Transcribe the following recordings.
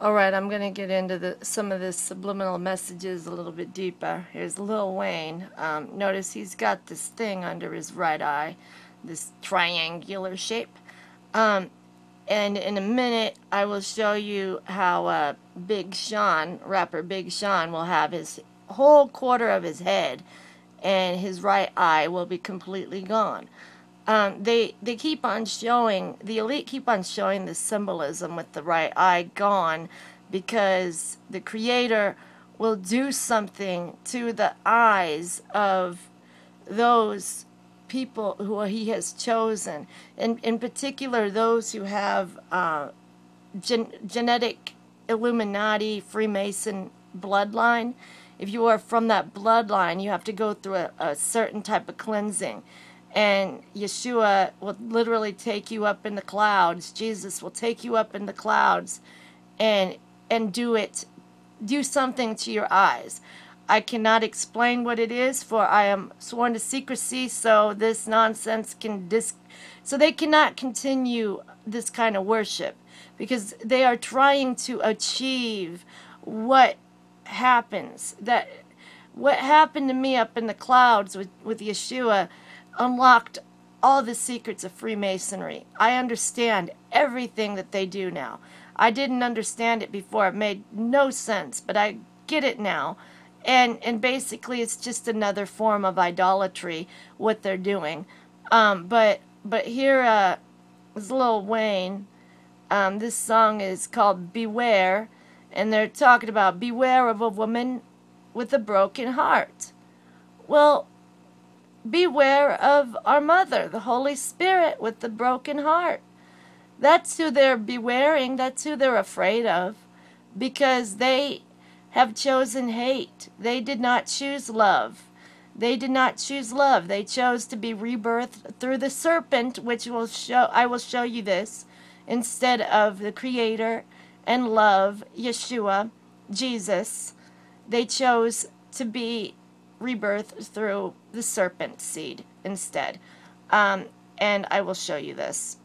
All right, I'm going to get into some of the subliminal messages a little bit deeper. Here's Lil Wayne. Notice he's got this thing under his right eye, this triangular shape. And in a minute, I will show you how Big Sean, rapper Big Sean, will have his whole quarter of his head, and his right eye will be completely gone. They keep on showing, the elite keep on showing the symbolism with the right eye gone, because the creator will do something to the eyes of those people who he has chosen, and in particular those who have genetic Illuminati Freemason bloodline. If you are from that bloodline, you have to go through a certain type of cleansing. And Yeshua will literally take you up in the clouds. Jesus will take you up in the clouds and do something to your eyes. I cannot explain what it is, for I am sworn to secrecy, so this nonsense so they cannot continue this kind of worship, because they are trying to achieve what happens. That what happened to me up in the clouds with Yeshua unlocked all the secrets of Freemasonry. I understand everything that they do now. I didn't understand it before. It made no sense, but I get it now. And basically, it's just another form of idolatry, what they're doing. But here is Lil Wayne. This song is called Beware, and they're talking about beware of a woman with a broken heart. Well, beware of our mother, the Holy Spirit, with the broken heart. That's who they're bewaring. That's who they're afraid of, because they have chosen hate. They did not choose love. They did not choose love. They chose to be rebirthed through the serpent, which will show. I will show you this, instead of the Creator and love, Yeshua, Jesus. They chose to be rebirth through the serpent seed instead. And I will show you this.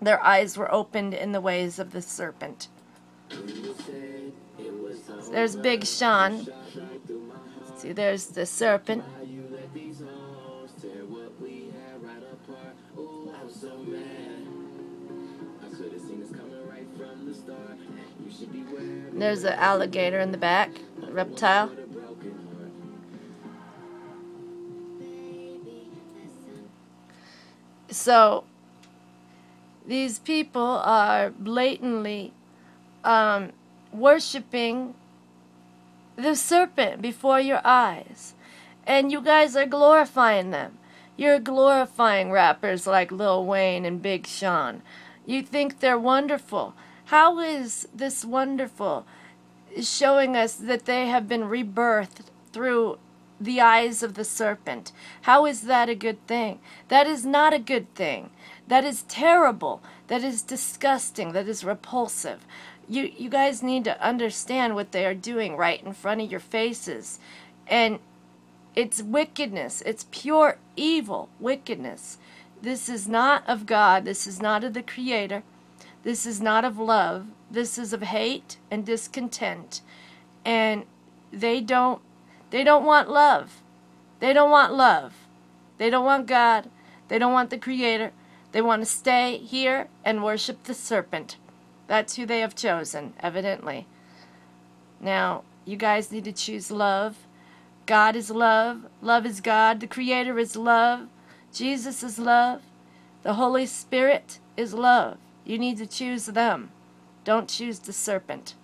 Their eyes were opened in the ways of the serpent. There's Big Sean. See, there's the serpent. There's an alligator in the back, a reptile. So these people are blatantly worshiping the serpent before your eyes, and you guys are glorifying them. You're glorifying rappers like Lil Wayne and Big Sean. You think they're wonderful. How is this wonderful? Showing us that they have been rebirthed through the eyes of the serpent. How is that a good thing? That is not a good thing. That is terrible. That is disgusting. That is repulsive. You guys need to understand what they are doing right in front of your faces. And it's wickedness. It's pure evil wickedness. This is not of God. This is not of the Creator. This is not of love. This is of hate and discontent. And they don't want love. They don't want love. They don't want God. They don't want the Creator. They want to stay here and worship the serpent. That's who they have chosen, evidently. Now, you guys need to choose love. God is love. Love is God. The Creator is love. Jesus is love. The Holy Spirit is love. You need to choose them. Don't choose the serpent.